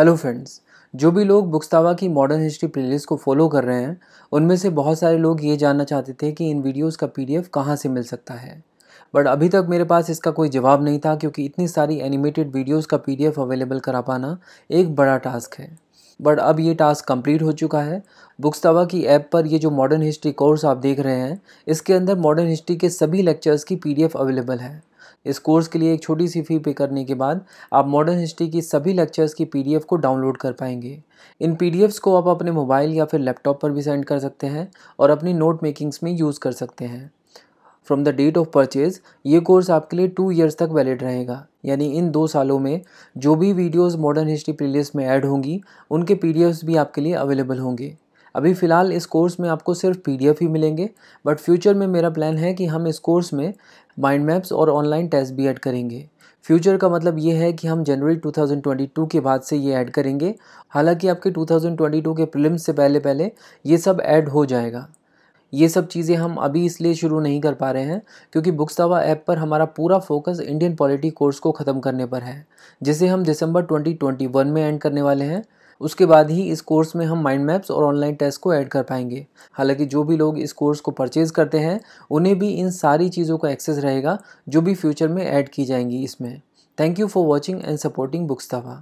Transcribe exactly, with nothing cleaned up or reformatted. Hello friends, जो भी लोग बुक्सतावा की मॉडर्न हिस्ट्री प्लेलिस्ट को फॉलो कर रहे हैं उनमें से बहुत सारे लोग ये जानना चाहते थे कि इन वीडियोस का पीडीएफ कहाँ से मिल सकता है। बट अभी तक मेरे पास इसका कोई जवाब नहीं था, क्योंकि इतनी सारी एनिमेटेड वीडियोस का पीडीएफ अवेलेबल करा पाना एक बड़ा टास्क है। बट अब ये टास्क कंप्लीट हो चुका है। बुक्सतावा की ऐप पर ये जो मॉडर्न हिस्ट्री कोर्स आप देख रहे हैं, इसके अंदर मॉडर्न हिस्ट्री के सभी लेक्चर्स की पीडीएफ अवेलेबल है। इस कोर्स के लिए एक छोटी सी फ़ी पे करने के बाद आप मॉडर्न हिस्ट्री की सभी लेक्चर्स की पीडीएफ को डाउनलोड कर पाएंगे। इन पीडीएफ्स को आप अपने मोबाइल या फिर लैपटॉप पर भी सेंड कर सकते हैं और अपनी नोट मेकिंग्स में यूज़ कर सकते हैं। From the date of purchase ये कोर्स आपके लिए टू ईयर्स तक वैलिड रहेगा, यानी इन दो सालों में जो भी वीडियोस मॉडर्न हिस्ट्री प्लेलिस्ट में ऐड होंगी उनके पीडीएफ्स भी आपके लिए अवेलेबल होंगे। अभी फ़िलहाल इस कोर्स में आपको सिर्फ पीडीएफ ही मिलेंगे, बट फ्यूचर में मेरा प्लान है कि हम इस कोर्स में माइंड मैप्स और ऑनलाइन टेस्ट भी ऐड करेंगे। फ्यूचर का मतलब ये है कि हम जनवरी टू थाउजेंड ट्वेंटी टू के बाद से ये ऐड करेंगे। हालांकि आपके टू थाउजेंड ट्वेंटी टू के प्रीलिम्स से पहले पहले ये सब ऐड हो जाएगा। ये सब चीज़ें हम अभी इसलिए शुरू नहीं कर पा रहे हैं क्योंकि बुक्सतावा ऐप पर हमारा पूरा फोकस इंडियन पॉलिटी कोर्स को ख़त्म करने पर है, जिसे हम दिसंबर ट्वेंटी ट्वेंटी वन में एंड करने वाले हैं। उसके बाद ही इस कोर्स में हम माइंड मैप्स और ऑनलाइन टेस्ट को ऐड कर पाएंगे। हालांकि जो भी लोग इस कोर्स को परचेज़ करते हैं उन्हें भी इन सारी चीज़ों का एक्सेस रहेगा जो भी फ्यूचर में ऐड की जाएंगी इसमें। Thank you for watching and supporting बुक्सतावा।